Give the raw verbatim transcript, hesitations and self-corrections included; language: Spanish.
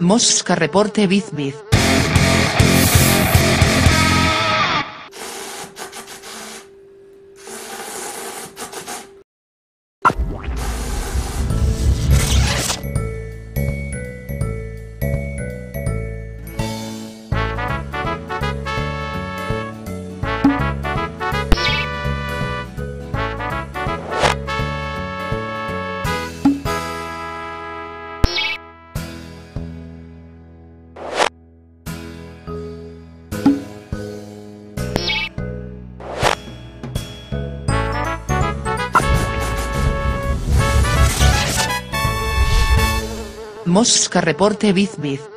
MoshK reporte biz biz. MoshK reporte biz biz.